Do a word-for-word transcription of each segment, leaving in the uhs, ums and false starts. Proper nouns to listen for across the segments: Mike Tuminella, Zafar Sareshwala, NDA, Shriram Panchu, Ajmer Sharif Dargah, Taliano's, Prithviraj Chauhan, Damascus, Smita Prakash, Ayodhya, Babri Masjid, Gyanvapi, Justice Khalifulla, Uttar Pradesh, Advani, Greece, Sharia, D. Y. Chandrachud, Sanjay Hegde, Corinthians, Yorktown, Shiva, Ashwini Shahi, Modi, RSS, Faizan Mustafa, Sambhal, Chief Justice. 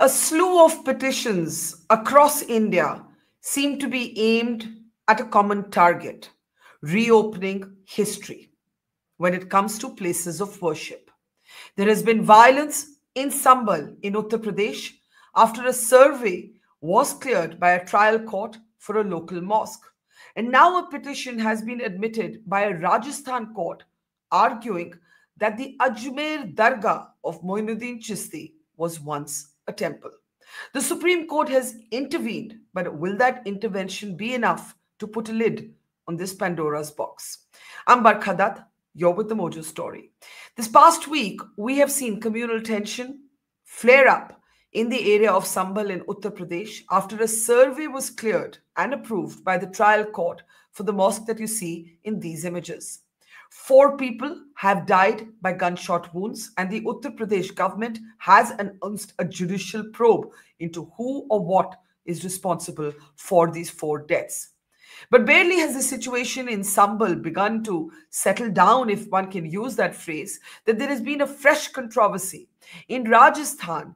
A slew of petitions across India seem to be aimed at a common target, reopening history when it comes to places of worship. There has been violence in Sambhal in Uttar Pradesh after a survey was cleared by a trial court for a local mosque. And now a petition has been admitted by a Rajasthan court arguing that the Ajmer Dargah of Moinuddin Chishti was once a temple. The Supreme Court has intervened, but will that intervention be enough to put a lid on this Pandora's box? I'm Barkha Dutt, you're with the Mojo Story. This past week, we have seen communal tension flare up in the area of Sambhal in Uttar Pradesh after a survey was cleared and approved by the trial court for the mosque that you see in these images. Four people have died by gunshot wounds, and the Uttar Pradesh government has announced a judicial probe into who or what is responsible for these four deaths. But barely has the situation in Sambhal begun to settle down, if one can use that phrase, that there has been a fresh controversy. In Rajasthan,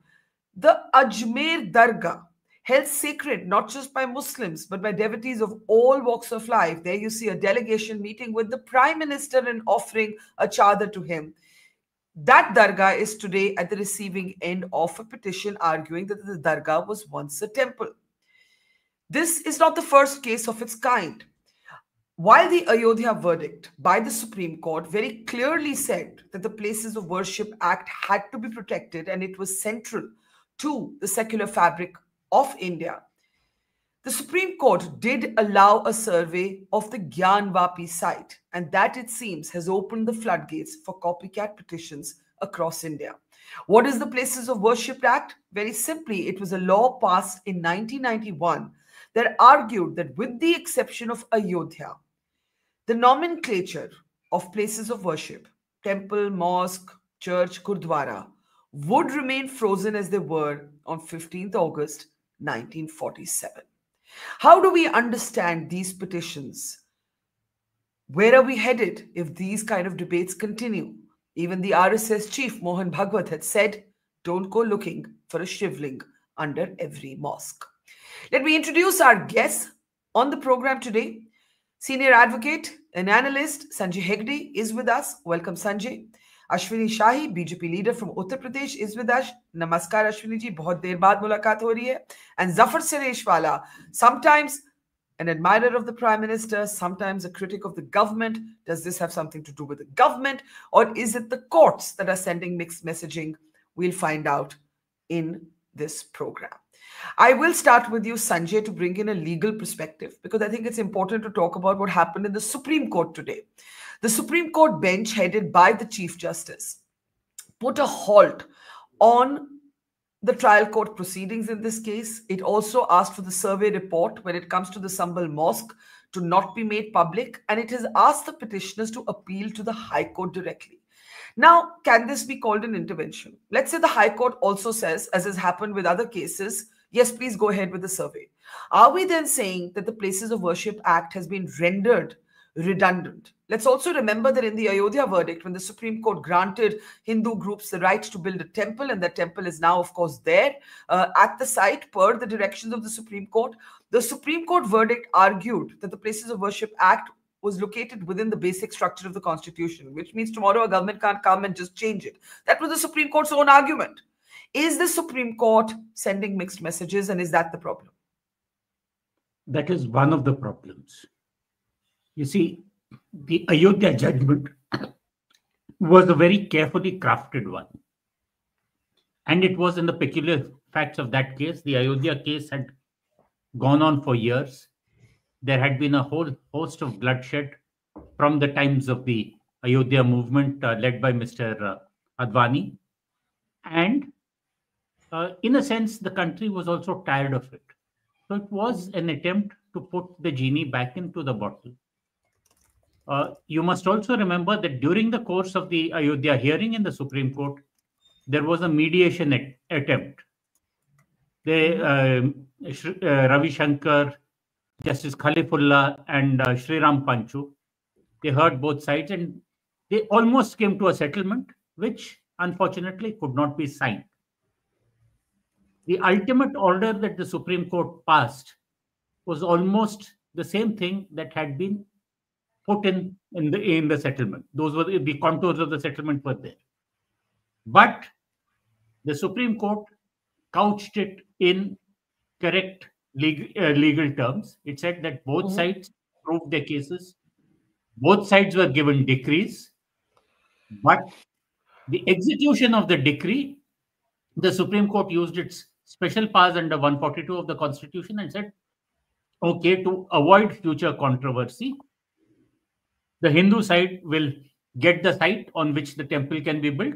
the Ajmer Dargah, held sacred not just by Muslims but by devotees of all walks of life. There you see a delegation meeting with the Prime Minister and offering a chadar to him. That dargah is today at the receiving end of a petition arguing that the dargah was once a temple. This is not the first case of its kind. While the Ayodhya verdict by the Supreme Court very clearly said that the Places of Worship Act had to be protected and it was central to the secular fabric of India, the Supreme Court did allow a survey of the Gyanvapi site, and that, it seems, has opened the floodgates for copycat petitions across India. What is the Places of Worship Act? Very simply, it was a law passed in nineteen ninety-one that argued that with the exception of Ayodhya, the nomenclature of places of worship, temple, mosque, church, gurdwara, would remain frozen as they were on fifteenth August nineteen forty-seven. How do we understand these petitions? Where are we headed if these kind of debates continue? Even the R S S chief Mohan Bhagwat had said, don't go looking for a shivling under every mosque. Let me introduce our guests on the program today. Senior advocate and analyst Sanjay Hegde is with us. Welcome, Sanjay. Ashwini Shahi, B J P leader from Uttar Pradesh, is with us. Namaskar, Ashwini ji. बहुत देर बाद मुलाकात हो रही है. And Zafar Sareshwala, sometimes an admirer of the Prime Minister, sometimes a critic of the government. Does this have something to do with the government, or is it the courts that are sending mixed messaging? We'll find out in this program. I will start with you, Sanjay, to bring in a legal perspective, because I think it's important to talk about what happened in the Supreme Court today. The Supreme Court bench, headed by the Chief Justice, put a halt on the trial court proceedings in this case. It also asked for the survey report when it comes to the Sambhal Mosque to not be made public, and it has asked the petitioners to appeal to the High Court directly. Now, can this be called an intervention? Let's say the High Court also says, as has happened with other cases, yes, please go ahead with the survey. Are we then saying that the Places of Worship Act has been rendered redundant? Let's also remember that in the Ayodhya verdict, when the Supreme Court granted Hindu groups the right to build a temple, and that temple is now, of course, there uh, at the site per the directions of the Supreme Court, the Supreme Court verdict argued that the Places of Worship Act was located within the basic structure of the Constitution, which means tomorrow a government can't come and just change it. That was the Supreme Court's own argument. Is the Supreme Court sending mixed messages, and is that the problem? That is one of the problems. You see, the Ayodhya judgment was a very carefully crafted one. And it was in the peculiar facts of that case. The Ayodhya case had gone on for years. There had been a whole host of bloodshed from the times of the Ayodhya movement uh, led by Mister Uh, Advani. And uh, in a sense, the country was also tired of it. So it was an attempt to put the genie back into the bottle. Uh, you must also remember that during the course of the Ayodhya hearing in the Supreme Court, there was a mediation at attempt. They, uh, uh, Ravi Shankar, Justice Khalifulla, and uh, Shriram Panchu, they heard both sides and they almost came to a settlement, which unfortunately could not be signed. The ultimate order that the Supreme Court passed was almost the same thing that had been put in in the in the settlement. Those were the, the contours of the settlement were there, but the Supreme Court couched it in correct legal uh, legal terms. It said that both mm-hmm. sides proved their cases, both sides were given decrees, but the execution of the decree, the Supreme Court used its special powers under one forty-two of the Constitution and said, okay, to avoid future controversy, the Hindu side will get the site on which the temple can be built.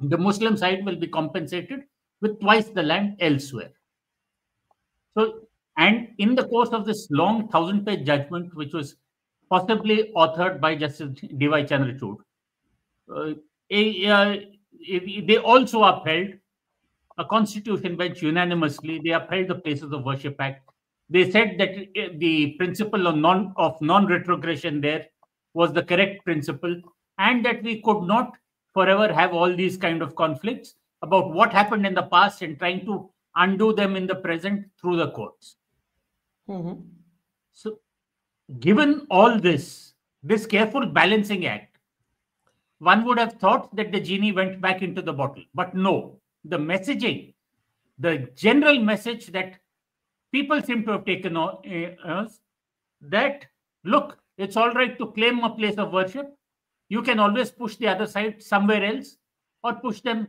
The Muslim side will be compensated with twice the land elsewhere. So, and in the course of this long thousand-page judgment, which was possibly authored by Justice D. Y. Chandrachud, uh, a, a, a, they also upheld a constitution bench unanimously. They upheld the Places of Worship Act. They said that the principle of non of non-retrogression there was the correct principle, and that we could not forever have all these kind of conflicts about what happened in the past and trying to undo them in the present through the courts. Mm-hmm. So, given all this, this careful balancing act, one would have thought that the genie went back into the bottle. But no, the messaging, the general message that people seem to have taken on us, that, look, it's all right to claim a place of worship. You can always push the other side somewhere else or push them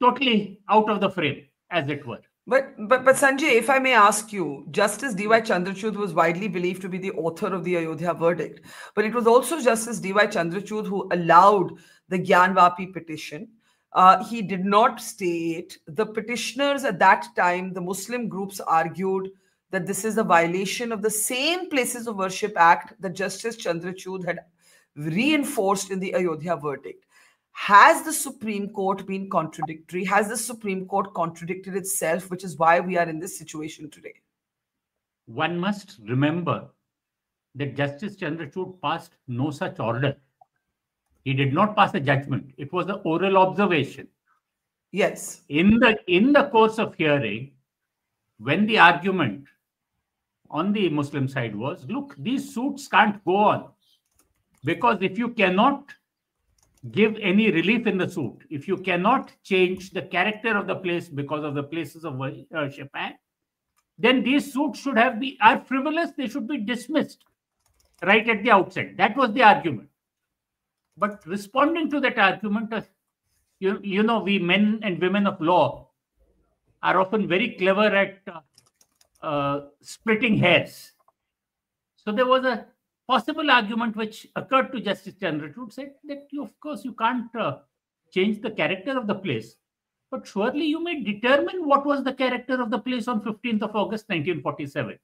totally out of the frame, as it were. But, but, but Sanjay, if I may ask you, Justice D. Y. Chandrachud was widely believed to be the author of the Ayodhya verdict. But it was also Justice D. Y. Chandrachud who allowed the Gyanvapi petition. Uh, he did not stay it. The petitioners at that time, the Muslim groups, argued that this is a violation of the same Places of Worship Act that Justice Chandrachud had reinforced in the Ayodhya verdict. Has the Supreme Court been contradictory? Has the Supreme Court contradicted itself, which is why we are in this situation today? One must remember that Justice Chandrachud passed no such order. He did not pass a judgment. It was an oral observation. Yes. In the, in the course of hearing, when the argument on the Muslim side was, look, these suits can't go on, because if you cannot give any relief in the suit, if you cannot change the character of the place because of the Places of Worship Act, then these suits should have be are frivolous. They should be dismissed right at the outset. That was the argument. But responding to that argument, you, you know, we men and women of law are often very clever at uh, uh, splitting hairs. So there was a possible argument which occurred to Justice Chandrachud, said that, you, of course, you can't uh, change the character of the place, but surely you may determine what was the character of the place on fifteenth of August nineteen forty-seven.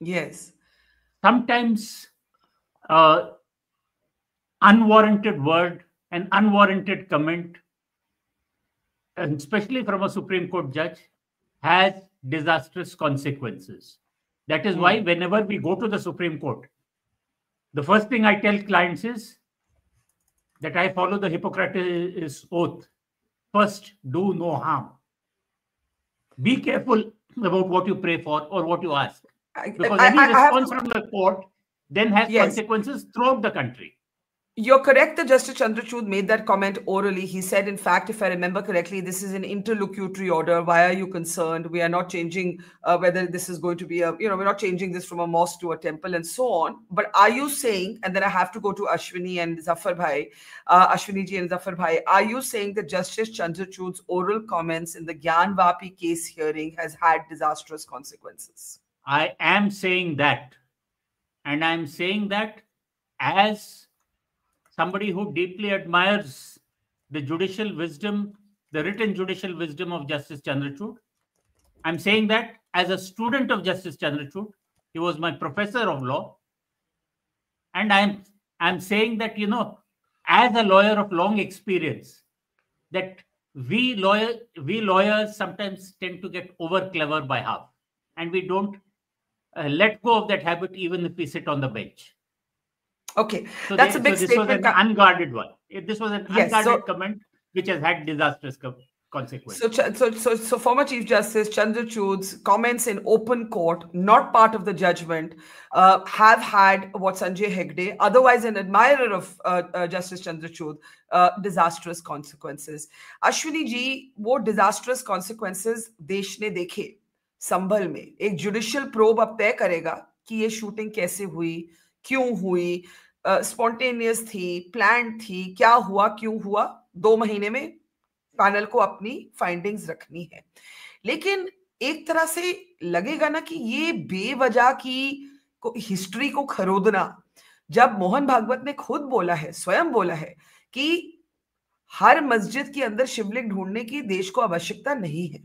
Yes. Sometimes uh, unwarranted word and unwarranted comment, and especially from a Supreme Court judge, has disastrous consequences. That is why whenever we go to the Supreme Court, the first thing I tell clients is that I follow the Hippocratic oath. First, do no harm. Be careful about what you pray for or what you ask. Because I, I, any response I have... from the court then has yes. consequences throughout the country. You're correct that Justice Chandrachud made that comment orally. He said, in fact, if I remember correctly, this is an interlocutory order. Why are you concerned? We are not changing uh, whether this is going to be a, you know, we're not changing this from a mosque to a temple and so on. But are you saying, and then I have to go to Ashwini and Zafar Bhai, uh, Ashwini ji and Zafar Bhai, are you saying that Justice Chandrachud's oral comments in the Gyanvapi case hearing has had disastrous consequences? I am saying that. And I'm saying that as somebody who deeply admires the judicial wisdom, the written judicial wisdom of Justice Chandrachud. I'm saying that as a student of Justice Chandrachud, he was my professor of law. And I'm, I'm saying that, you know, as a lawyer of long experience, that we, lawyer, we lawyers sometimes tend to get over clever by half. And we don't uh, let go of that habit even if we sit on the bench. Okay, so that's they, a big so this statement. This was an unguarded one. This was an yes, unguarded so, comment which has had disastrous consequences. So, so, so, so former Chief Justice Chandrachud's comments in open court, not part of the judgment, uh, have had what Sanjay Hegde, otherwise an admirer of uh, uh, Justice Chandrachud, uh, disastrous consequences. Ashwini ji, wo disastrous consequences देश ने देखे संभल में. एक judicial probe अब तय करेगा कि ये शूटिंग कैसे हुई, क्यों हुई, स्पॉन्टेनियस uh, थी, प्लान थी, क्या हुआ, क्यों हुआ. दो महीने में पैनल को अपनी फाइंडिंग्स रखनी है. लेकिन एक तरह से लगेगा ना कि ये बेवजह की को, हिस्ट्री को खरोदना, जब मोहन भागवत ने खुद बोला है, स्वयं बोला है कि हर मस्जिद के अंदर शिवलिंग ढूंढने की देश को आवश्यकता नहीं है.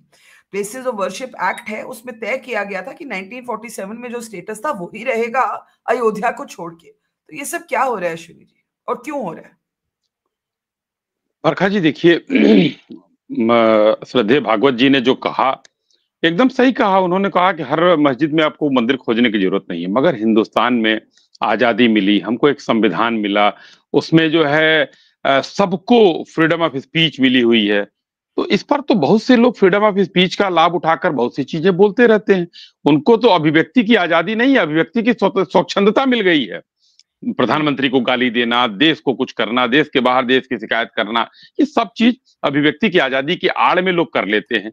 प्लेसेस ऑफ वर्शिप एक्ट है, उसमें तय किया गया था कि नाइनटीन फोर्टी सेवन में जो स्टेटस था वो ही रहेगा अयोध्या को छोड़ के. तो ये सब क्या हो रहा है अश्विनी जी, और क्यों हो रहा है? बरखा जी देखिए, श्रद्धेय भागवत जी ने जो कहा एकदम सही कहा. उन्होंने कहा कि हर मस्जिद में आपको मंदिर खोजने की जरूरत नहीं है. मगर हिंदुस्तान में आजादी मिली, हमको एक संविधान मिला, उसमें जो है सबको फ्रीडम ऑफ स्पीच मिली हुई है. तो इस पर तो बहुत से लोग फ्रीडम ऑफ स्पीच का लाभ उठाकर बहुत सी चीजें बोलते रहते हैं. उनको तो अभिव्यक्ति की आजादी नहीं है, अभिव्यक्ति की स्वच्छंदता मिल गई है. प्रधानमंत्री को गाली देना, देश को कुछ करना, देश के बाहर देश की शिकायत करना, ये सब चीज अभिव्यक्ति की आजादी की आड़ में लोग कर लेते हैं.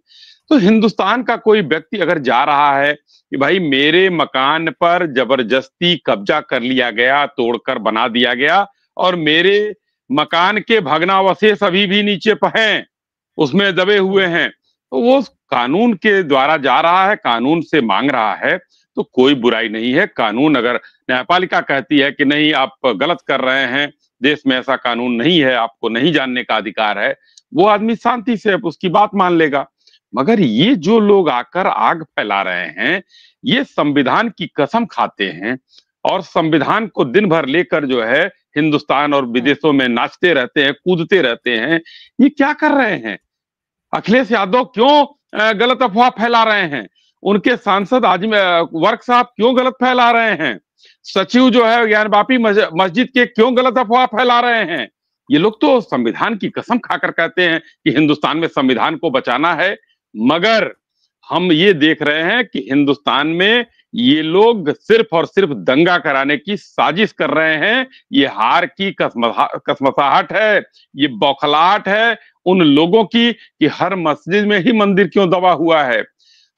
तो हिंदुस्तान का कोई व्यक्ति अगर जा रहा है कि भाई मेरे मकान पर जबरदस्ती कब्जा कर लिया गया, तोड़कर बना दिया गया और मेरे मकान के भग्नावशेष अभी भी नीचे हैं, उसमें दबे हुए हैं, तो वो कानून के द्वारा जा रहा है, कानून से मांग रहा है, तो कोई बुराई नहीं है. कानून अगर न्यायपालिका कहती है कि नहीं आप गलत कर रहे हैं, देश में ऐसा कानून नहीं है, आपको नहीं जानने का अधिकार है, वो आदमी शांति से उसकी बात मान लेगा. मगर ये जो लोग आकर आग फैला रहे हैं, ये संविधान की कसम खाते हैं और संविधान को दिन भर लेकर जो है हिंदुस्तान और विदेशों में नाचते रहते हैं, कूदते रहते हैं. ये क्या कर रहे हैं? अखिलेश यादव क्यों गलत अफवाह फैला रहे हैं? उनके सांसद अजमेर वर्क साहब क्यों गलत फैला रहे हैं? सचिव जो है ज्ञानवापी मस्जिद के क्यों गलत अफवाह फैला रहे हैं? ये लोग तो संविधान की कसम खाकर कहते हैं कि हिंदुस्तान में संविधान को बचाना है, मगर हम ये देख रहे हैं कि हिंदुस्तान में ये लोग सिर्फ और सिर्फ दंगा कराने की साजिश कर रहे हैं. ये हार की कसमसाहट है, ये बौखलाहट है उन लोगों की कि हर मस्जिद में ही मंदिर क्यों दबा हुआ है.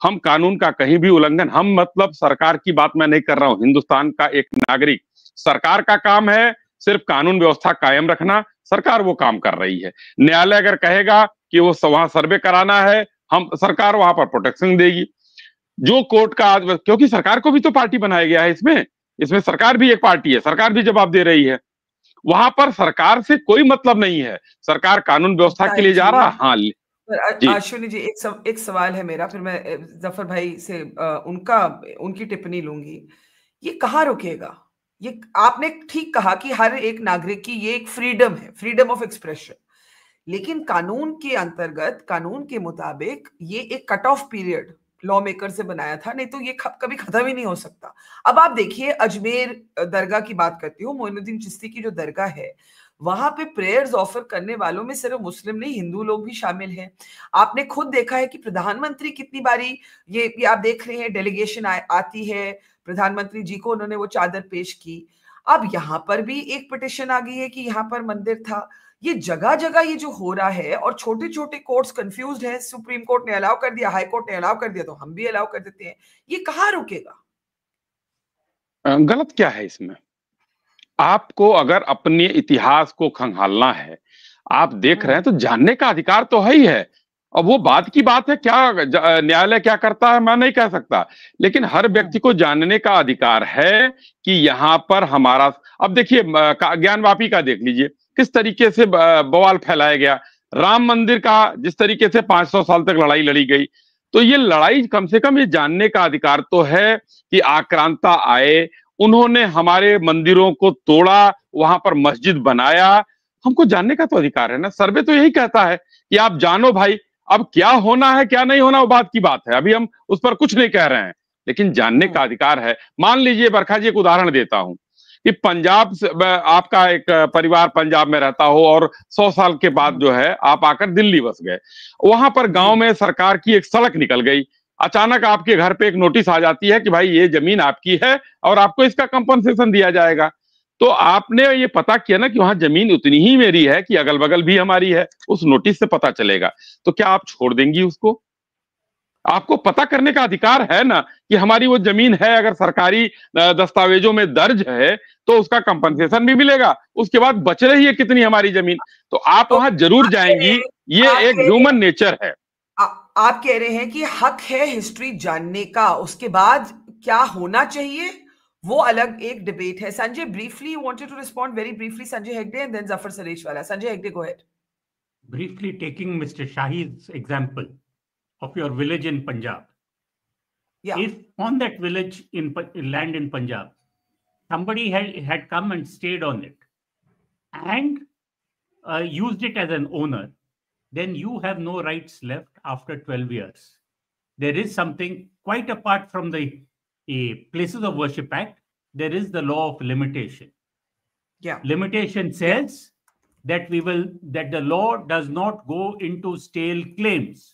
हम कानून का कहीं भी उल्लंघन, हम मतलब सरकार की बात मैं नहीं कर रहा हूँ, हिंदुस्तान का एक नागरिक. सरकार का काम है सिर्फ कानून व्यवस्था कायम रखना, सरकार वो काम कर रही है. न्यायालय अगर कहेगा कि वो वहां सर्वे कराना है, हम सरकार वहां पर प्रोटेक्शन देगी. जो कोर्ट का आज, क्योंकि सरकार को भी तो पार्टी बनाया गया है इसमें, इसमें सरकार भी एक पार्टी है, सरकार भी जवाब दे रही है. वहां पर सरकार से कोई मतलब नहीं है, सरकार कानून व्यवस्था के लिए जा रहा है. हाँ अश्विनी जी, एक सव, एक सवाल है मेरा, फिर मैं जफर भाई से आ, उनका उनकी टिप्पणी लूंगी. ये कहाँ रुकेगा? ये आपने ठीक कहा कि हर एक नागरिक की ये एक फ्रीडम है, फ्रीडम ऑफ एक्सप्रेशन. लेकिन कानून के अंतर्गत, कानून के मुताबिक ये एक cut off period law maker से बनाया था, नहीं तो ये कभी खत्म ही नहीं हो सकता. अब आप देखिए, अजमेर दरगाह की बात करती हूँ, मोइनुद्दीन चिश्ती की जो दरगाह है, वहां पे प्रेयर्स ऑफर करने वालों में सिर्फ मुस्लिम नहीं, हिंदू लोग भी शामिल हैं. आपने खुद देखा है कि प्रधानमंत्री कितनी बारी ये, ये आप देख रहे हैं डेलीगेशन आती है, प्रधानमंत्री जी को उन्होंने वो चादर पेश की. अब यहाँ पर भी एक पिटिशन आ गई है कि यहाँ पर मंदिर था. ये जगह जगह ये जो हो रहा है, और छोटे छोटे कोर्ट्स कंफ्यूज्ड हैं. सुप्रीम कोर्ट ने अलाउ कर दिया, हाई कोर्ट ने अलाउ कर दिया, तो हम भी अलाउ कर देते हैं. ये कहाँ रुकेगा? गलत क्या है इसमें? आपको अगर अपने इतिहास को खंगालना है, आप देख रहे हैं, तो जानने का अधिकार तो है ही है. और वो बात की बात है, क्या न्यायालय क्या करता है मैं नहीं कह सकता, लेकिन हर व्यक्ति को जानने का अधिकार है कि यहाँ पर हमारा. अब देखिए ज्ञानवापी का देख लीजिए, किस तरीके से बवाल फैलाया गया. राम मंदिर का जिस तरीके से पांच सौ साल तक लड़ाई लड़ी गई. तो ये लड़ाई, कम से कम ये जानने का अधिकार तो है कि आक्रांता आए, उन्होंने हमारे मंदिरों को तोड़ा, वहां पर मस्जिद बनाया, हमको जानने का तो अधिकार है ना. सर्वे तो यही कहता है कि आप जानो भाई, अब क्या होना है क्या नहीं होना वो बात की बात है, अभी हम उस पर कुछ नहीं कह रहे हैं, लेकिन जानने का अधिकार है. मान लीजिए बरखा जी, एक उदाहरण देता हूं कि पंजाब से आपका एक परिवार पंजाब में रहता हो और सौ साल के बाद जो है आप आकर दिल्ली बस गए, वहां पर गांव में सरकार की एक सड़क निकल गई, अचानक आपके घर पे एक नोटिस आ जाती है कि भाई ये जमीन आपकी है और आपको इसका कंपनसेशन दिया जाएगा। तो आपने ये पता किया ना कि वहां जमीन उतनी ही मेरी है कि अगल बगल भी हमारी है, उस नोटिस से पता चलेगा, तो क्या आप छोड़ देंगी उसको? आपको पता करने का अधिकार है ना कि हमारी वो जमीन है, अगर सरकारी दस्तावेजों में दर्ज है तो उसका कंपनसेशन भी मिलेगा, उसके बाद बच रही है कितनी हमारी जमीन, तो आप तो वहां जरूर जाएंगी, ये एक ह्यूमन नेचर है। आ, आप कह रहे हैं कि हक है हिस्ट्री जानने का, उसके बाद क्या होना चाहिए वो अलग एक डिबेट है। Sanjay briefly wanted to respond very briefly, Sanjay Hegde and then Zafar Sareshwala. Sanjay Hegde go ahead. Briefly taking Mister Shahi's example of your village in Punjab. Yeah. If on that village in land in Punjab, somebody had had come and stayed on it and uh, used it as an owner, then you have no rights left after twelve years. There is something quite apart from the a Places of Worship Act. There is the law of limitation. Yeah. Limitation says that we will that the law does not go into stale claims,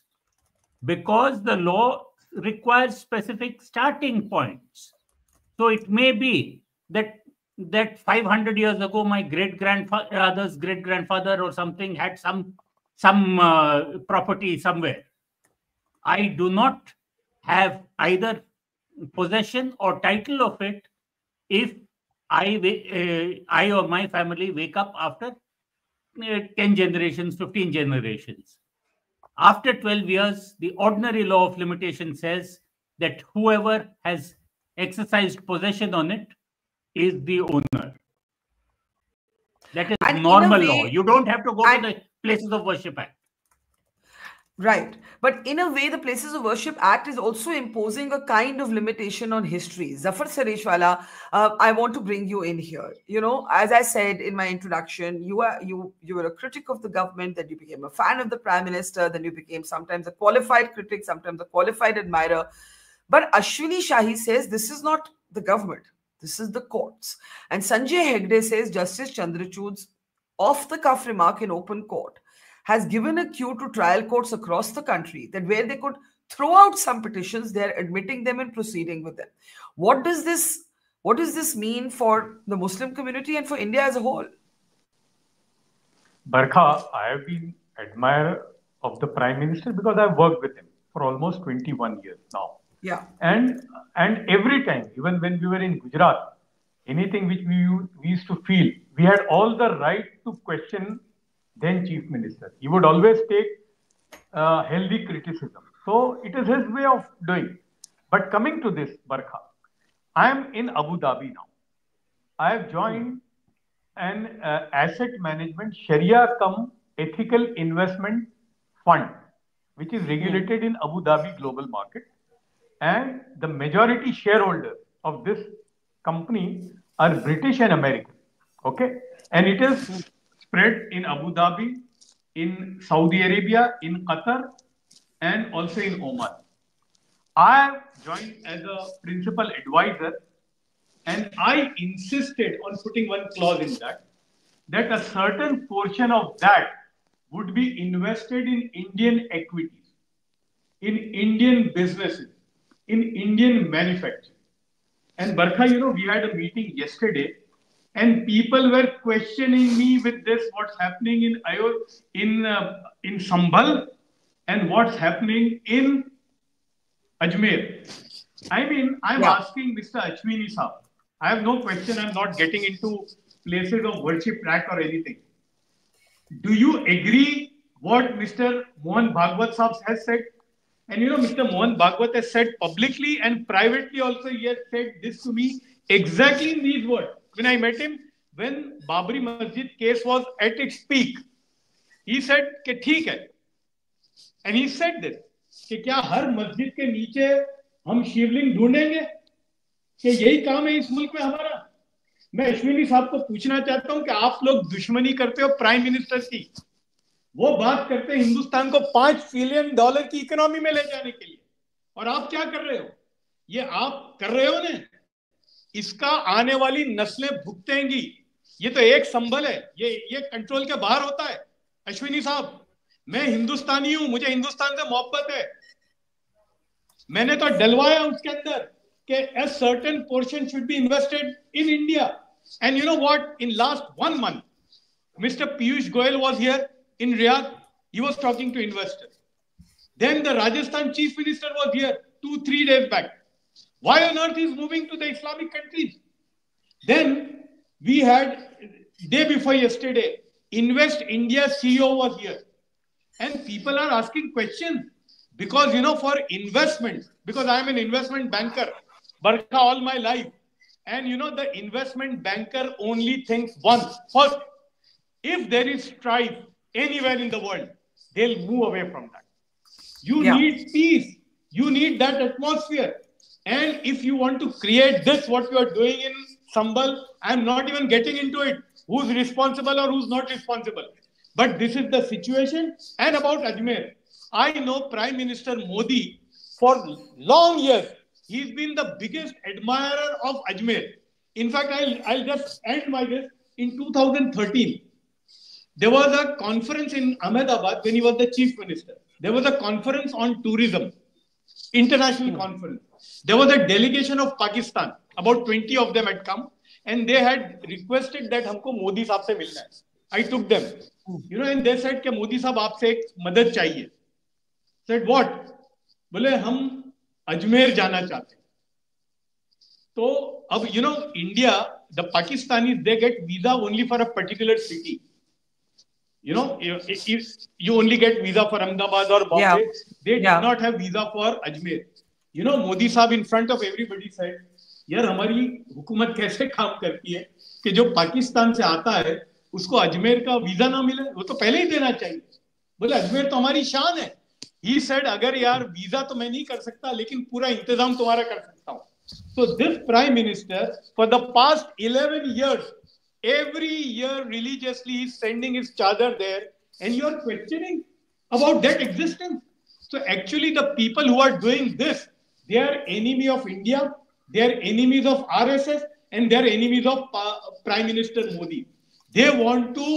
because the law requires specific starting points. So it may be that that five hundred years ago my great grandfather's great grandfather or something had some some uh, property somewhere. I do not have either possession or title of it if I uh, I or my family wake up after uh, ten generations, fifteen generations. After twelve years, the ordinary law of limitation says that whoever has exercised possession on it is the owner. That is and normal way, law. You don't have to go and, to the Places of Worship Act. Right. But in a way, the Places of Worship Act is also imposing a kind of limitation on history. Zafar Sareshwala, uh, I want to bring you in here. You know, as I said in my introduction, you are you you were a critic of the government, then you became a fan of the Prime Minister, then you became sometimes a qualified critic, sometimes a qualified admirer. But Ashwini Shahi says this is not the government, this is the courts. And Sanjay Hegde says Justice Chandrachud's off-the-cuff remark in open court has given a cue to trial courts across the country that where they could throw out some petitions, they're admitting them and proceeding with them. What does this, what does this mean for the Muslim community and for India as a whole? Barkha, I have been an admirer of the Prime Minister because I've worked with him for almost twenty-one years now. Yeah. And, and every time, even when we were in Gujarat, anything which we, we used to feel, we had all the right to question then Chief Minister. He would always take uh, healthy criticism. So it is his way of doing. But coming to this, Barkha, I am in Abu Dhabi now. I have joined an uh, asset management Sharia cum ethical investment fund, which is regulated in Abu Dhabi global market. And the majority shareholders of this company are British and American. Okay. And it is spread in Abu Dhabi, in Saudi Arabia, in Qatar, and also in Oman. I have joined as a principal advisor, and I insisted on putting one clause in that, that a certain portion of that would be invested in Indian equities, in Indian businesses, in Indian manufacturing. And Barkha, you know, we had a meeting yesterday, and people were questioning me with this, what's happening in Ayodhya, in uh, in Sambhal, and what's happening in Ajmer. I mean, I'm yeah. asking Mister Ashwini Saab. I have no question. I'm not getting into Places of Worship Act or anything. Do you agree what Mister Mohan Bhagwat Saab has said? And you know, Mister Mohan Bhagwat has said publicly and privately also. He has said this to me exactly in these words. When I met him, when Babri Masjid case was at its peak, he said, "Ke theek hai," and he said this, "Ke kya har masjid ke niche hum Shivling ढूंढेंगे? कि यही काम है इस मुल्क में हमारा?" मैं अश्विनी साहब को पूछना चाहता हूं कि आप लोग दुश्मनी करते हो प्राइम मिनिस्टर की, वो बात करते हैं हिंदुस्तान को पांच ट्रिलियन डॉलर की इकोनॉमी में ले जाने के लिए, और आप क्या कर रहे हो? ये आप कर रहे हो ना? इसका आने वाली नस्लें भुगतेंगी। ये तो एक संभल है, ये ये कंट्रोल के बाहर होता है। अश्विनी साहब, मैं हिंदुस्तानी हूं, मुझे हिंदुस्तान से मोहब्बत है, मैंने तो डलवाया उसके अंदर कि a certain portion should be invested in India. And you know what, in last one month mister Piyush Goyal was here in Riyadh, he was talking to investors, then the Rajasthan chief minister was here two three days back. Why on earth is moving to the Islamic countries? Then we had day before yesterday Invest India C E O was here, and people are asking questions because you know for investment, because I am an investment banker, Barkha, all my life, and you know the investment banker only thinks once. First, if there is strife anywhere in the world, they'll move away from that. You yeah. need peace, you need that atmosphere. And if you want to create this, what you are doing in Sambhal, I'm not even getting into it, who's responsible or who's not responsible, but this is the situation. And about Ajmer, I know Prime Minister Modi for long years, he's been the biggest admirer of Ajmer. In fact, i'll i'll just end my this. In twenty thirteen there was a conference in Ahmedabad when he was the chief minister. There was a conference on tourism, international conference. There was a delegation of Pakistan, about twenty of them had come, and they had requested that humko Modi sahab se milna hai. I took them, you know, and they said ke Modi sahab aap se ek madad chahiye. Said what? Bole hum Ajmer jana chahte. So ab you know India, the Pakistanis, they get visa only for a particular city. You know, if, if you only get visa for Ahmedabad or Bombay, yeah. they do yeah. not have visa for Ajmer. You know, Modi sahab in front of everybody said, "Yaar, हमारी हुकूमत कैसे काम करती है कि जो पाकिस्तान से आता है उसको अजमेर का वीजा ना मिले, वो तो पहले ही देना चाहिए। बोले अजमेर तो हमारी शान है। He said, अगर यार वीजा तो मैं नहीं कर सकता, लेकिन पूरा इंतजाम तुम्हारा कर सकता हूँ। So this prime minister for the past eleven years, every year religiously he is sending his chadar there, and you are questioning about that existence. So actually the people who are doing this, they are enemy of India, they are enemies of R S S, and they are enemies of uh, Prime Minister Modi. They want to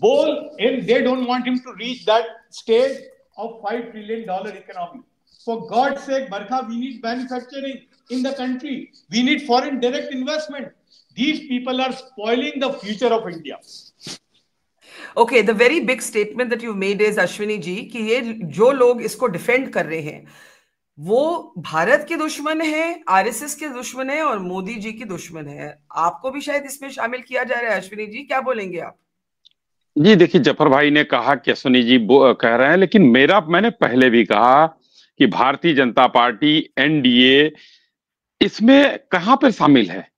bowl, and they don't want him to reach that stage of five trillion dollar economy. For God's sake, Barkha, we need manufacturing in the country. We need foreign direct investment. These people are spoiling the future of India. Okay, the very big statement that you made is, Ashwini ji, कि ये जो लोग इसको defend कर रहे हैं वो भारत के दुश्मन हैं, आरएसएस के दुश्मन हैं और मोदी जी के दुश्मन हैं। आपको भी शायद इसमें शामिल किया जा रहा है। अश्विनी जी, क्या बोलेंगे आप? जी देखिए, जफर भाई ने कहा कि अश्विनी जी कह रहे हैं, लेकिन मेरा मैंने पहले भी कहा कि भारतीय जनता पार्टी एनडीए इसमें कहाँ पर शामिल है।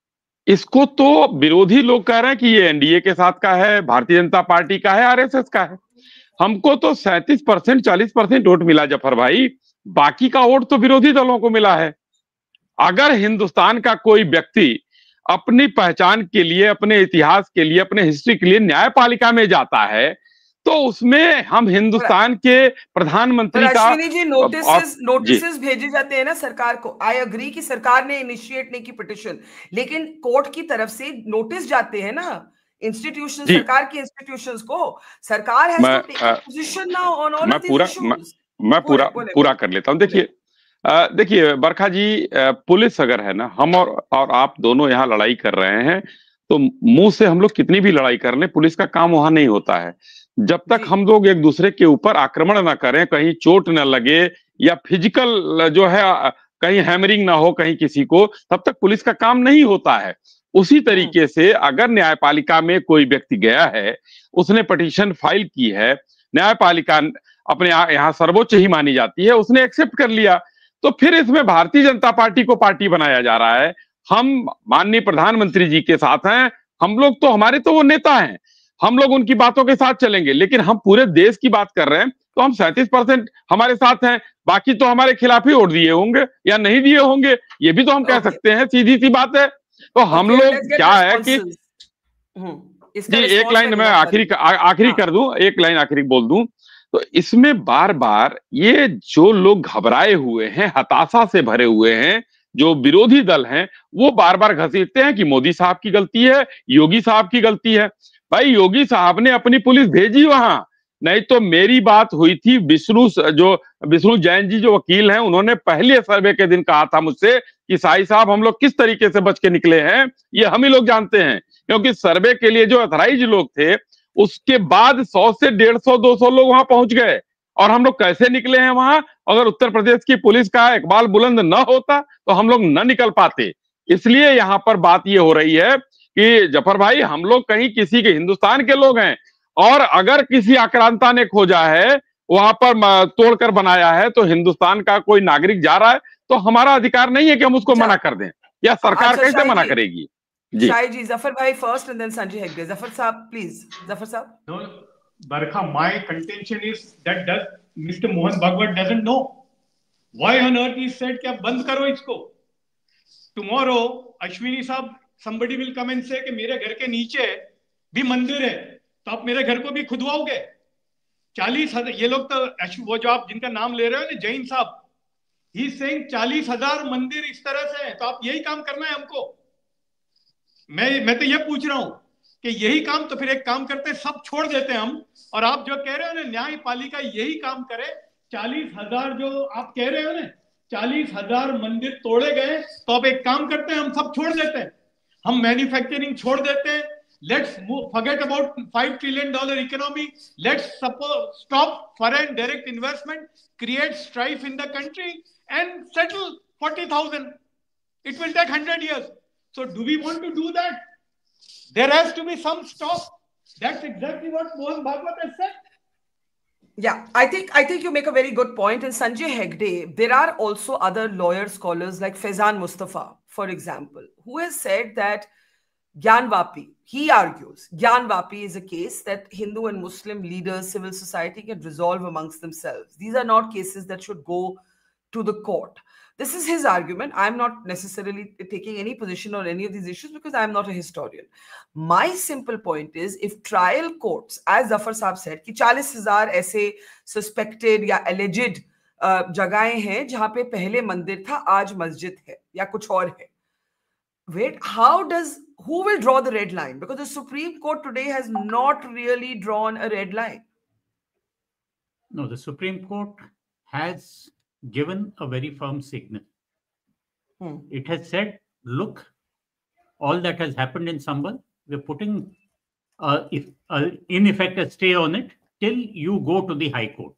इसको तो विरोधी लोग कह रहे हैं कि ये एनडीए के साथ का है, भारतीय जनता पार्टी का है, आरएसएस का है। हमको तो सैंतीस परसेंट चालीस परसेंट वोट मिला जफर भाई, बाकी का वोट तो विरोधी दलों को मिला है। अगर हिंदुस्तान का कोई व्यक्ति अपनी पहचान के लिए, अपने इतिहास के लिए, अपने हिस्ट्री के लिए न्यायपालिका में जाता है तो उसमें हम हिंदुस्तान के प्रधानमंत्री का जी नोटिसेस नोटिसेस भेजे जाते हैं ना सरकार को। आई अग्री कि सरकार ने इनिशिएट नहीं की पिटिशन, लेकिन कोर्ट की तरफ से नोटिस जाते हैं ना इंस्टीट्यूशन, सरकार की इंस्टीट्यूशंस को। सरकार has to take position now on all of this issues. मैं पूरा पूरा कर लेता हूँ। देखिए देखिए बरखा जी, पुलिस अगर है ना, हम और और आप दोनों यहाँ लड़ाई कर रहे हैं तो मुंह से हम लोग कितनी भी लड़ाई कर लें, पुलिस का काम वहां नहीं होता है। जब तक हम लोग एक दूसरे के ऊपर आक्रमण ना करें, कहीं चोट ना लगे या फिजिकल जो है कहीं हैमरिंग ना हो कहीं किसी को, तब तक पुलिस का काम नहीं होता है। उसी तरीके से अगर न्यायपालिका में कोई व्यक्ति गया है, उसने पिटीशन फाइल की है, न्यायपालिका अपने यहाँ सर्वोच्च ही मानी जाती है, उसने एक्सेप्ट कर लिया, तो फिर इसमें भारतीय जनता पार्टी को पार्टी बनाया जा रहा है। हम माननीय प्रधानमंत्री जी के साथ हैं, हम लोग तो हमारे तो वो नेता हैं, हम लोग उनकी बातों के साथ चलेंगे, लेकिन हम पूरे देश की बात कर रहे हैं तो हम सैंतीस परसेंट हमारे साथ हैं, बाकी तो हमारे खिलाफ ही वोट दिए होंगे या नहीं दिए होंगे, ये भी तो हम कह सकते हैं। सीधी सी बात है। तो हम लोग क्या है कि जी, एक लाइन मैं आखिरी आखिरी कर दूं, एक लाइन आखिरी बोल दूं, तो इसमें बार बार ये जो लोग घबराए हुए हैं, हताशा से भरे हुए हैं, जो विरोधी दल हैं वो बार बार घसीटते हैं कि मोदी साहब की गलती है, योगी साहब की गलती है। भाई योगी साहब ने अपनी पुलिस भेजी वहां, नहीं तो मेरी बात हुई थी विष्णु जो विष्णु जैन जी जो वकील हैं, उन्होंने पहले सर्वे के दिन कहा था मुझसे कि साई साहब हम लोग किस तरीके से बच के निकले हैं ये हम ही लोग जानते हैं, क्योंकि सर्वे के लिए जो ऑथराइज लोग थे उसके बाद सौ से डेढ़ सौ दो सौ लोग वहां पहुंच गए और हम लोग कैसे निकले हैं वहां। अगर उत्तर प्रदेश की पुलिस का इकबाल बुलंद न होता तो हम लोग न निकल पाते। इसलिए यहाँ पर बात ये हो रही है कि जफर भाई हम लोग कहीं किसी के हिंदुस्तान के लोग हैं, और अगर किसी आक्रांता ने खोजा है वहां पर तोड़कर बनाया है तो हिंदुस्तान का कोई नागरिक जा रहा है तो हमारा अधिकार नहीं है कि हम उसको मना कर दें या सरकार कैसे मना करेगी। जी जी जफर भाई first and then Sanjay Hegde. Zafar साहब प्लीज। जफर साहब। Barkha, my contention is that does Mister Mohan Bhagwat doesn't know why on earth he said कि आप बंद करो इसको। Tomorrow Ashwini साहब somebody will come and say कि मेरे घर के नीचे भी मंदिर है तो आप मेरे घर को भी खुदवाओगे। चालीस हजार ये लोग तो वो जो आप जिनका नाम ले रहे हो ना जैन साहब, he is saying चालीस हजार मंदिर इस तरह से है तो आप यही काम करना है हमको। मैं मैं तो ये पूछ रहा हूँ कि यही काम तो फिर एक काम करते सब छोड़ देते हम, और आप जो कह रहे हो ना न्यायपालिका यही काम करे। चालीस हजार जो आप कह रहे हो ना चालीस हजार मंदिर तोड़े गए तो आप एक काम करते हैं हम सब छोड़ देते हैं, हम मैन्युफैक्चरिंग छोड़ देते हैं। Let's move forget about five trillion dollar economy, let's suppose stop foreign direct investment, create strife in the country and settle forty thousand, it will take hundred years. So do we want to do that? There has to be some stop. That's exactly what Mohan Bhagwat has said. Yeah, I think I think you make a very good point. And Sanjay Hegde, there are also other lawyer scholars like Faizan Mustafa, for example, who has said that Gyanvapi, he argues, Gyanvapi is a case that Hindu and Muslim leaders, civil society can resolve amongst themselves. These are not cases that should go to the court. This is his argument. I'm not necessarily taking any position on any of these issues because I'm not a historian. My simple point is, if trial courts, as Zafar Saab said, कि चालीस हजार ऐसे suspected या alleged uh, जगहें हैं जहाँ पे पहले मंदिर था आज मस्जिद है या कुछ और है, wait, how does who will draw the red line? Because the Supreme Court today has not really drawn a red line. No, the Supreme Court has given a very firm signal. Hmm. It has said, look, all that has happened in Sambhal, we're putting uh, if, uh, in effect a stay on it till you go to the High Court.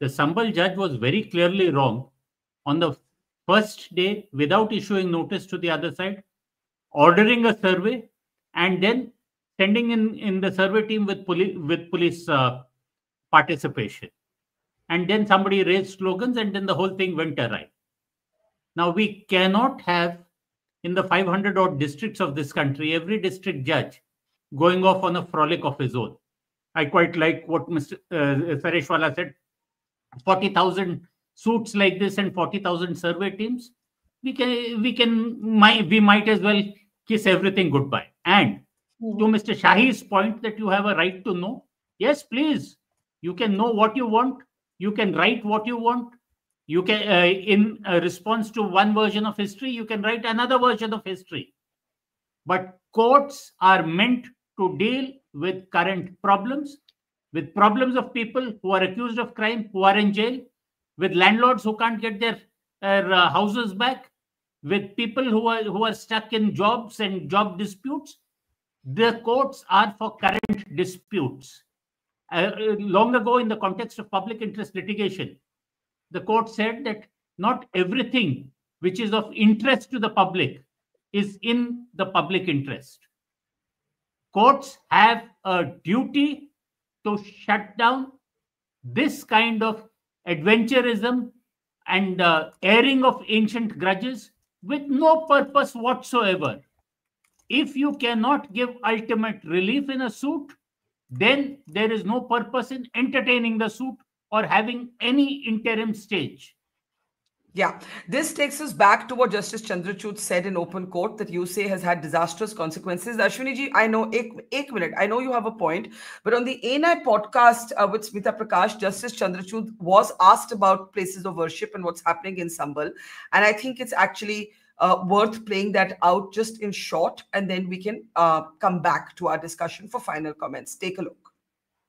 The Sambhal judge was very clearly wrong on the first day without issuing notice to the other side, ordering a survey and then sending in, in the survey team with, poli with police uh, participation. And then somebody raised slogans and then the whole thing went awry. Now we cannot have in the five hundred odd districts of this country, every district judge going off on a frolic of his own. I quite like what Mister Uh, Sareshwala said, forty thousand suits like this and forty thousand survey teams. We can, we can, might, we might as well kiss everything goodbye. And to Mister Shahi's point that you have a right to know, yes, please, you can know what you want. You can write what you want. You can, uh, in uh, response to one version of history, you can write another version of history. But courts are meant to deal with current problems, with problems of people who are accused of crime, who are in jail, with landlords who can't get their, their uh, houses back, with people who are, who are stuck in jobs and job disputes. The courts are for current disputes. Uh, long ago, in the context of public interest litigation, the court said that not everything which is of interest to the public is in the public interest. Courts have a duty to shut down this kind of adventurism and uh, airing of ancient grudges with no purpose whatsoever. If you cannot give ultimate relief in a suit, then there is no purpose in entertaining the suit or having any interim stage. Yeah, this takes us back to what Justice Chandrachud said in open court that you say has had disastrous consequences. Ashwini ji, I know, ek, ek minute, I know you have a point, but on the A N I podcast uh, with Smita Prakash, Justice Chandrachud was asked about places of worship and what's happening in Sambhal. And I think it's actually uh, worth playing that out just in short, and then we can uh, come back to our discussion for final comments. Take a look.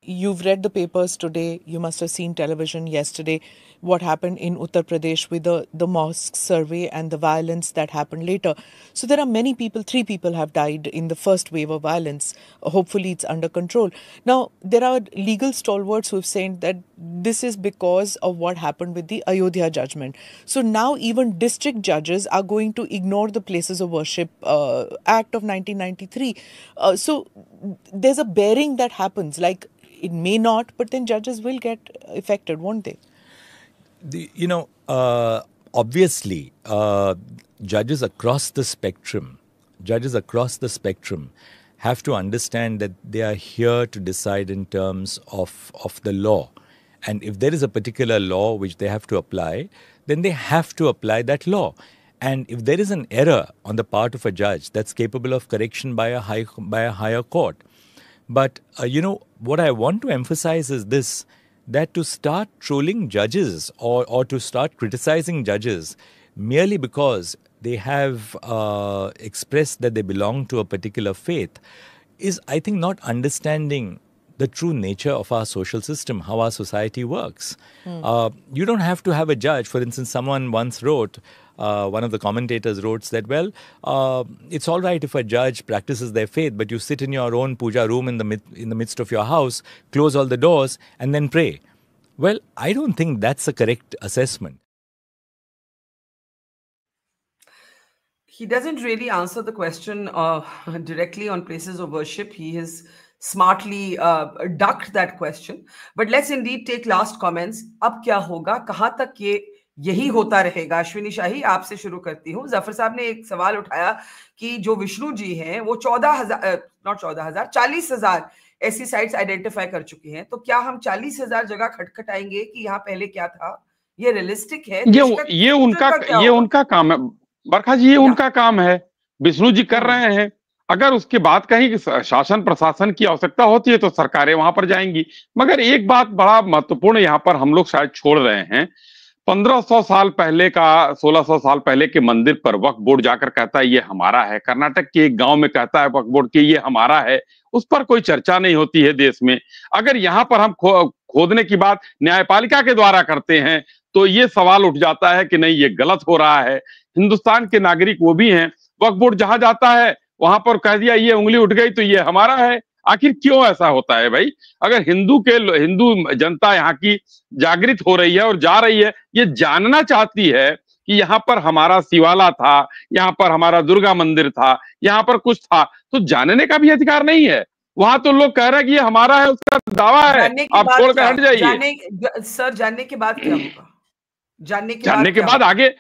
You've read the papers today, you must have seen television yesterday, what happened in Uttar Pradesh with the, the mosque survey and the violence that happened later. So there are many people, three people have died in the first wave of violence. Hopefully it's under control. Now, there are legal stalwarts who have said that this is because of what happened with the Ayodhya judgment. So now even district judges are going to ignore the Places of Worship uh, Act of nineteen ninety-three. Uh, so there's a bearing that happens, like it may not, but then judges will get affected, won't they? The, you know, uh, obviously, uh, judges across the spectrum, judges across the spectrum have to understand that they are here to decide in terms of, of the law. And if there is a particular law which they have to apply, then they have to apply that law. And if there is an error on the part of a judge, that's capable of correction by a, high, by a higher court. But, uh, you know, what I want to emphasize is this, that to start trolling judges or, or to start criticizing judges merely because they have uh, expressed that they belong to a particular faith is, I think, not understanding the true nature of our social system, how our society works. Mm. Uh, you don't have to have a judge. For instance, someone once wrote, uh, one of the commentators wrote that, well, uh, it's all right if a judge practices their faith, but you sit in your own puja room in the, mid in the midst of your house, close all the doors and then pray. Well, I don't think that's a correct assessment. He doesn't really answer the question uh, directly on places of worship. He is smartly uh, ducked that question, but let's indeed take last comments. Ab kya hoga, kahan tak ye यही होता रहेगा? अश्विनी शाही, आपसे शुरू करती हूँ. जफर साहब ने एक सवाल उठाया कि जो विष्णु जी हैं वो चौदह हजार नॉट चौदह हजार चालीस हजार ऐसी साइट्स आइडेंटिफाई कर चुके हैं, तो क्या हम चालीस हजार जगह खटखटाएंगे कि यहाँ पहले क्या था? ये रियलिस्टिक है? ये ये उनका ये उनका काम है बरखा जी, ये उनका काम है, विष्णु जी कर रहे हैं. अगर उसके बाद कहीं शासन प्रशासन की आवश्यकता होती है तो सरकारें वहां पर जाएंगी. मगर एक बात बड़ा महत्वपूर्ण यहाँ पर हम लोग शायद छोड़ रहे हैं. पंद्रह सौ साल पहले का, सोलह सौ साल पहले के मंदिर पर वक्फ बोर्ड जाकर कहता है ये हमारा है. कर्नाटक के एक गांव में कहता है वक्फ बोर्ड कि ये हमारा है. उस पर कोई चर्चा नहीं होती है देश में. अगर यहाँ पर हम खो, खोदने की बात न्यायपालिका के द्वारा करते हैं तो ये सवाल उठ जाता है कि नहीं, ये गलत हो रहा है. हिंदुस्तान के नागरिक वो भी हैं. वक्फ बोर्ड जहां जाता है वहां पर कह दिया ये उंगली उठ गई तो ये हमारा है. आखिर क्यों ऐसा होता है भाई? अगर हिंदू के हिंदू जनता यहाँ की जागृत हो रही है और जा रही है, ये जानना चाहती है कि यहाँ पर हमारा शिवाला था, यहाँ पर हमारा दुर्गा मंदिर था, यहाँ पर कुछ था, तो जानने का भी अधिकार नहीं है. वहां तो लोग कह रहे हैं कि ये हमारा है, उसका दावा है, आप छोड़कर हट जाइए. सर, जानने के बाद क्या होगा? जानने के जानने के बाद आगे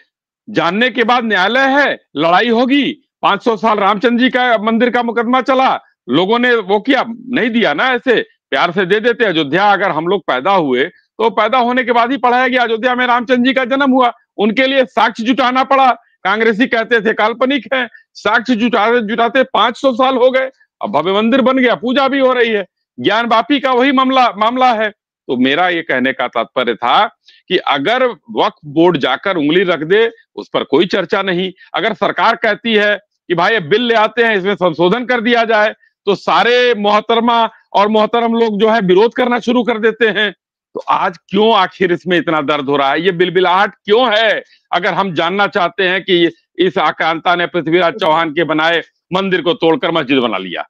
जानने के बाद न्यायालय है, लड़ाई होगी. पाँच सौ साल रामचंद्र जी का मंदिर का मुकदमा चला, लोगों ने वो किया नहीं दिया ना, ऐसे प्यार से दे देते. अयोध्या, अगर हम लोग पैदा हुए तो पैदा होने के बाद ही पढ़ाया गया अयोध्या में रामचंद्र जी का जन्म हुआ. उनके लिए साक्ष्य जुटाना पड़ा. कांग्रेसी कहते थे काल्पनिक है. साक्ष्य जुटाते जुटाते पांच सौ साल हो गए. अब भव्य मंदिर बन गया, पूजा भी हो रही है. ज्ञानवापी का वही मामला मामला है. तो मेरा ये कहने का तात्पर्य था कि अगर वक्फ बोर्ड जाकर उंगली रख दे उस पर कोई चर्चा नहीं. अगर सरकार कहती है कि भाई ये बिल ले आते हैं, इसमें संशोधन कर दिया जाए, तो सारे मोहतरमा और मोहतरम लोग जो है विरोध करना शुरू कर देते हैं. तो आज क्यों आखिर इसमें इतना दर्द हो रहा है? ये बिलबिलाहट क्यों है? अगर हम जानना चाहते हैं कि इस आक्रांता ने पृथ्वीराज चौहान के बनाए मंदिर को तोड़कर मस्जिद बना लिया.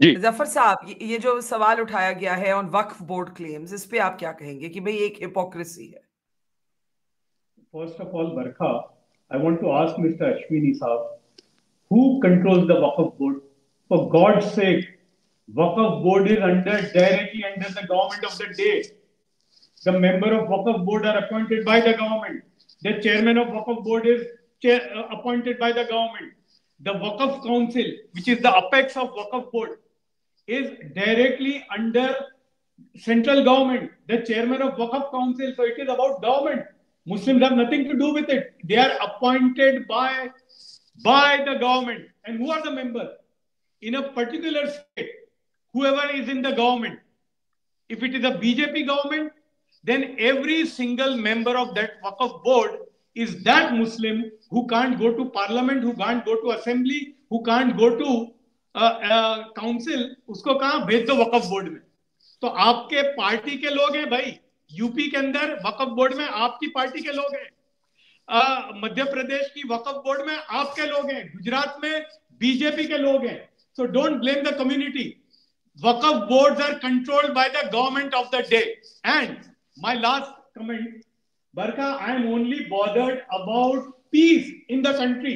जी जफर साहब, ये जो सवाल उठाया गया है ऑन वक्फ बोर्ड क्लेम्स, इस पे आप क्या कहेंगे कि भाई एक हिपोक्रेसी है? First of all Barkha, I want to ask mister Ashwini साहब, who controls the Waqf board? For God sake, Waqf board is under directly under the government of the day. The member of Waqf board are appointed by the government. The chairman of Waqf board is appointed by the government. The Waqf Council, which is the apex of Waqf Board, is directly under central government. The chairman of Waqf Council, so it is about government. Muslims have nothing to do with it. They are appointed by, by the government. And who are the members? In a particular state, whoever is in the government, if it is a B J P government, then every single member of that Waqf board is that Muslim who can't go to parliament, who can't go to assembly, who can't go to uh, uh, council, उसको कहाँ भेज दो वक्फ board में. तो आपके party के लोग हैं भाई, यूपी के अंदर वक्फ बोर्ड में आपकी पार्टी के लोग हैं, मध्य प्रदेश की वक्फ बोर्ड में आपके लोग हैं, गुजरात में बीजेपी के लोग हैं. So don't blame the community. Waqf boards are controlled by the government of the day. And my last comment, Barkha, I am only bothered about peace in the country,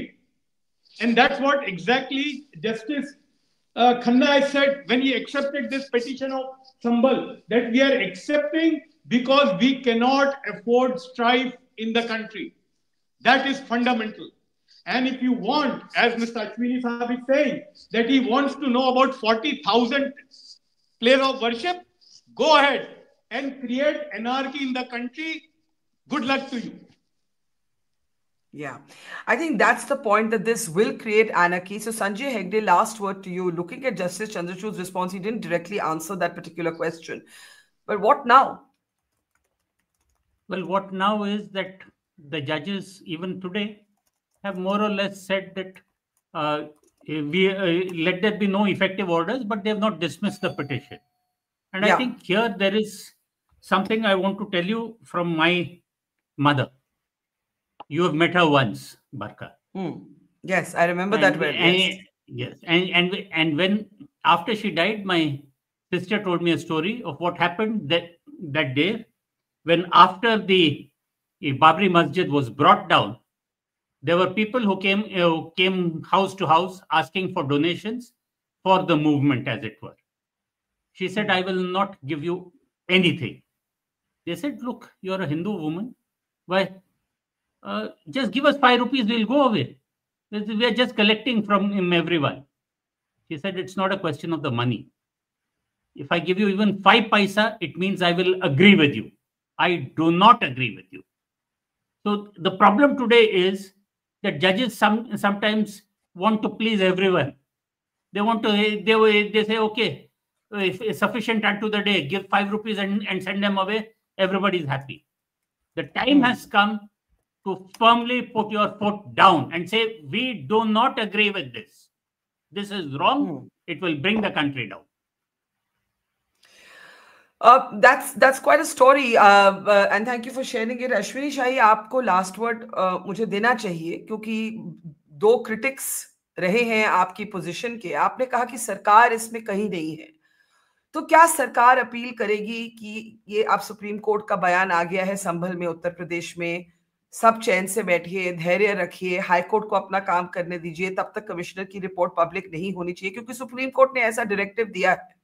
and that's what exactly Justice uh, Khanna has said when he accepted this petition of Sambhal, that we are accepting because we cannot afford strife in the country. That is fundamental. And if you want, as Mister Ashwini Shahi is saying, that he wants to know about forty thousand places of worship, go ahead and create anarchy in the country. Good luck to you. Yeah, I think that's the point, that this will create anarchy. So Sanjay Hegde, last word to you. Looking at Justice Chandrachud's response, he didn't directly answer that particular question. But what now? Well, what now is that the judges, even today, have more or less said that uh, we uh, let there be no effective orders, but they have not dismissed the petition. And yeah. I think here there is something I want to tell you from my mother. You have met her once, Barkha. Mm. Yes, I remember and, that well. Yes, and, yes. And, and, and when, after she died, my sister told me a story of what happened that, that day when, after the Babri Masjid was brought down, there were people who came, uh, came house to house asking for donations for the movement, as it were. She said, I will not give you anything. They said, look, you're a Hindu woman. Why? Uh, just give us five rupees, we'll go away. We're just collecting from him, everyone. She said, it's not a question of the money. If I give you even five paisa, it means I will agree with you. I do not agree with you. So the problem today is that judges some, sometimes want to please everyone. They want to, they, they say, okay, if sufficient unto the day, give five rupees and, and send them away. Everybody's happy. The time has come to firmly put your foot down and say, we do not agree with this. This is wrong. It will bring the country down. Uh, that's that's quite a story. Uh, uh, and thank you for sharing it. Ashwini Shahi, आपको last word uh, मुझे देना चाहिए, क्योंकि दो critics रहे हैं आपकी position के. आपने कहा कि सरकार इसमें कहीं नहीं है. तो क्या सरकार अपील करेगी कि ये आप सुप्रीम कोर्ट का बयान आ गया है संभल में, उत्तर प्रदेश में, सब चैन से बैठिए, धैर्य रखिए, हाई कोर्ट को अपना काम करने दीजिए, तब तक कमिश्नर की रिपोर्ट पब्लिक नहीं होनी चाहिए, क्योंकि सुप्रीम कोर्ट ने ऐसा डायरेक्टिव दिया है.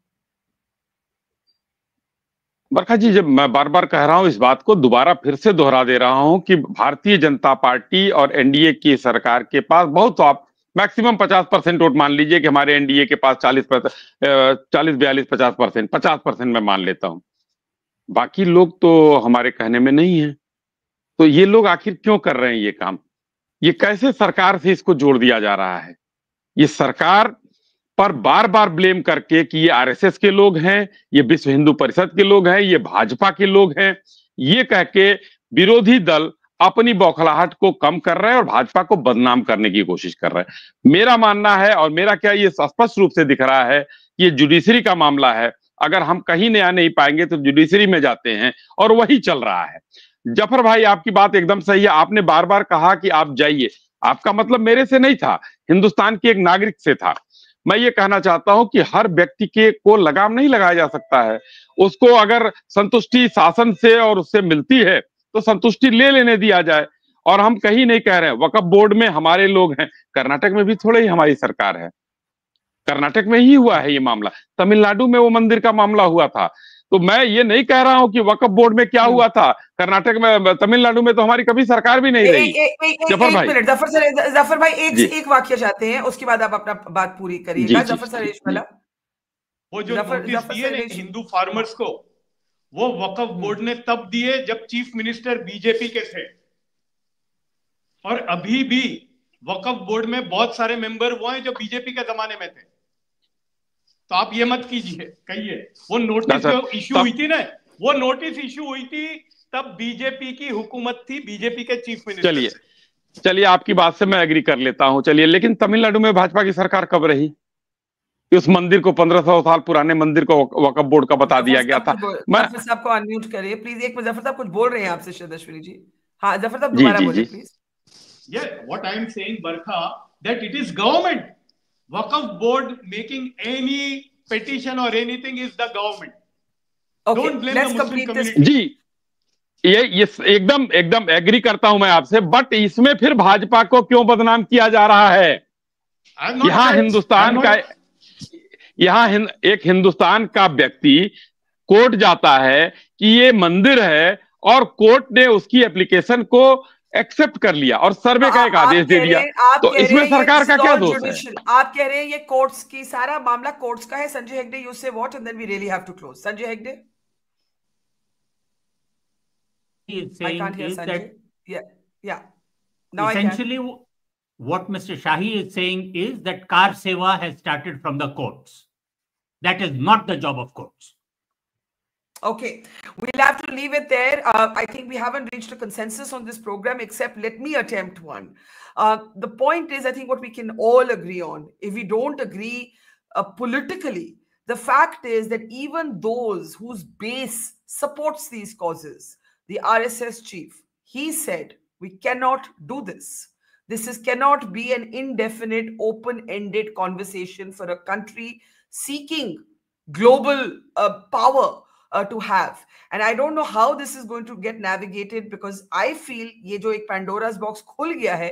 बरखा जी, जब मैं बार बार कह रहा हूं इस बात को, दोबारा फिर से दोहरा दे रहा हूं कि भारतीय जनता पार्टी और एनडीए की सरकार के पास बहुत, आप मैक्सिमम पचास परसेंट वोट मान लीजिए कि हमारे एनडीए के पास चालीस बयालीस पचास परसेंट, पचास परसेंट मैं मान लेता हूं, बाकी लोग तो हमारे कहने में नहीं है. तो ये लोग आखिर क्यों कर रहे हैं ये काम? ये कैसे सरकार से इसको जोड़ दिया जा रहा है? ये सरकार पर बार बार ब्लेम करके कि ये आरएसएस के लोग हैं, ये विश्व हिंदू परिषद के लोग हैं, ये भाजपा के लोग हैं, ये कह के विरोधी दल अपनी बौखलाहट को कम कर रहे हैं और भाजपा को बदनाम करने की कोशिश कर रहे हैं. मेरा मानना है, और मेरा क्या ये स्पष्ट रूप से दिख रहा है कि ये जुडिशरी का मामला है. अगर हम कहीं नया नहीं पाएंगे तो जुडिशरी में जाते हैं और वही चल रहा है. जफर भाई, आपकी बात एकदम सही है. आपने बार बार कहा कि आप जाइए, आपका मतलब मेरे से नहीं था, हिंदुस्तान के एक नागरिक से था. मैं ये कहना चाहता हूं कि हर व्यक्ति के को लगाम नहीं लगाया जा सकता है. उसको अगर संतुष्टि शासन से और उससे मिलती है तो संतुष्टि ले लेने दिया जाए. और हम कहीं नहीं कह रहे हैं, वक्फ बोर्ड में हमारे लोग हैं, कर्नाटक में भी थोड़े ही हमारी सरकार है, कर्नाटक में ही हुआ है ये मामला, तमिलनाडु में वो मंदिर का मामला हुआ था. तो मैं ये नहीं कह रहा हूं कि वक्फ बोर्ड में क्या हुआ था, कर्नाटक में, तमिलनाडु में तो हमारी कभी सरकार भी नहीं रही. जफर भाई, जफर सर, जफर भाई एक एक वाक्य चाहते हैं, उसके बाद आप अपना बात पूरी करिएगा. जफर सरेशवाला, वो जो हिंदू फार्मर्स को, वो वक्फ बोर्ड ने तब दिए जब चीफ मिनिस्टर बीजेपी के थे, और अभी भी वक्फ बोर्ड में बहुत सारे मेंबर वो हैं जो बीजेपी के जमाने में थे। तो आप ये मत कीजिए कहिए वो नोटिस जो इश्यू हुई थी ना, वो नोटिस इश्यू हुई थी तब बीजेपी की हुकूमत थी, बीजेपी के चीफ मिनिस्टर। चलिए चलिए आपकी बात से मैं एग्री कर लेता हूं। चलिए, लेकिन तमिलनाडु में भाजपा की सरकार कब रही? उस मंदिर को पंद्रह सौ साल पुराने मंदिर को वक्फ बोर्ड का बता दिया गया था। मैं साहब को अनम्यूट करिए प्लीज। एक मिनट, जफर साहब कुछ बोल रहे हैं आपसे शायद अश्विनी जी। हां जफर साहब दोबारा बोलिए please. Yes, what I am saying Barkha, that it is government Waqf board making any petition और anything is the government, don't blame the Muslim community. जी ये ये एकदम एकदम एग्री करता हूं मैं आपसे, बट इसमें फिर भाजपा को क्यों बदनाम किया जा रहा है? यहाँ हिंदुस्तान का यहाँ हिं, एक हिंदुस्तान का व्यक्ति कोर्ट जाता है कि ये मंदिर है, और कोर्ट ने उसकी एप्लीकेशन को एक्सेप्ट कर लिया और सर्वे का एक आदेश दे दिया। तो इसमें सरकार का क्या दोष है? आप कह रहे हैं ये कोर्ट्स की, सारा मामला कोर्ट्स का है। Sanjay Hegde, you say what and then we really have to close. Sanjay Hegde, I can't hear Sanjay. Yeah yeah now essentially what Mister Shahi is saying is that car seva has started from the courts. That is not the job of courts. Okay, we'll have to leave it there. Uh, I think we haven't reached a consensus on this program, except let me attempt one. Uh, the point is, I think what we can all agree on, if we don't agree uh, politically, the fact is that even those whose base supports these causes, the R S S chief, he said, we cannot do this. This is cannot be an indefinite, open-ended conversation for a country seeking global uh, power uh, to have. And I don't know how this is going to get navigated, because I feel ये जो एक Pandora's box खुल गया है,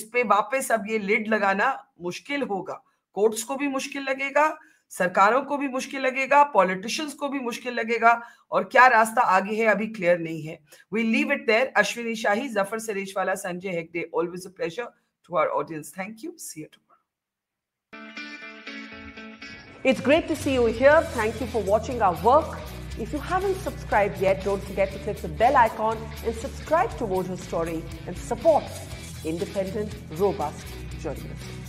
इस पे वापस अब ये lid लगाना मुश्किल होगा। Courts को भी मुश्किल लगेगा, सरकारों को भी मुश्किल लगेगा, पॉलिटिशियंस को भी मुश्किल लगेगा, और क्या रास्ता आगे है अभी क्लियर नहीं है। We leave it there. Ashwini Shahi, Zafar Sareshwala, Sanjay Hegde, always a pleasure to our audience. Thank you, see you tomorrow. It's great to see you here. Thank you for watching our work. If you haven't subscribed yet, don't forget to click the bell icon and subscribe to Mojo Story and support independent, robust journalism.